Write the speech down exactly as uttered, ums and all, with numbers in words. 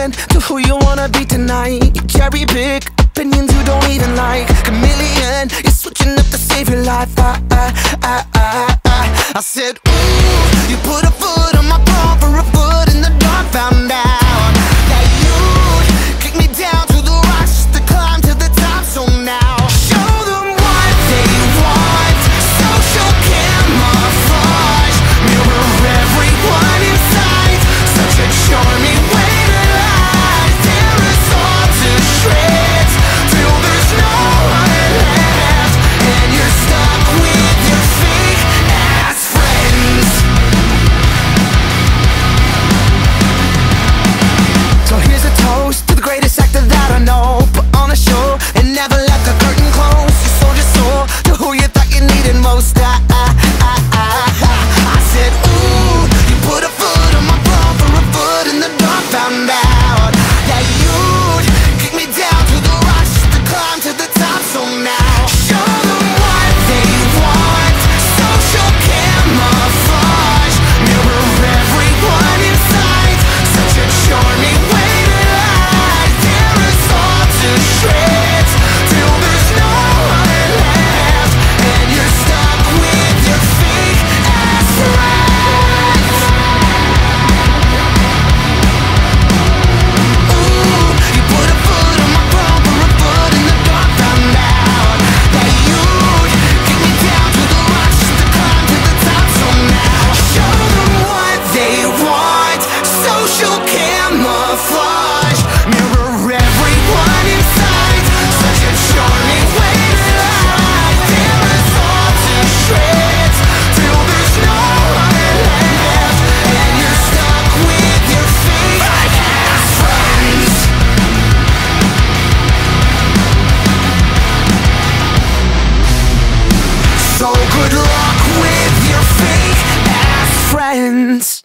pretend to who you wanna be tonight. You cherry pick opinions you don't even like. Chameleon, you're switching up to save your life. I, I, I, I, I, I said, ooh, you put a foot on my palm for a foot in the dark. Found out. So good luck with your fake ass friends.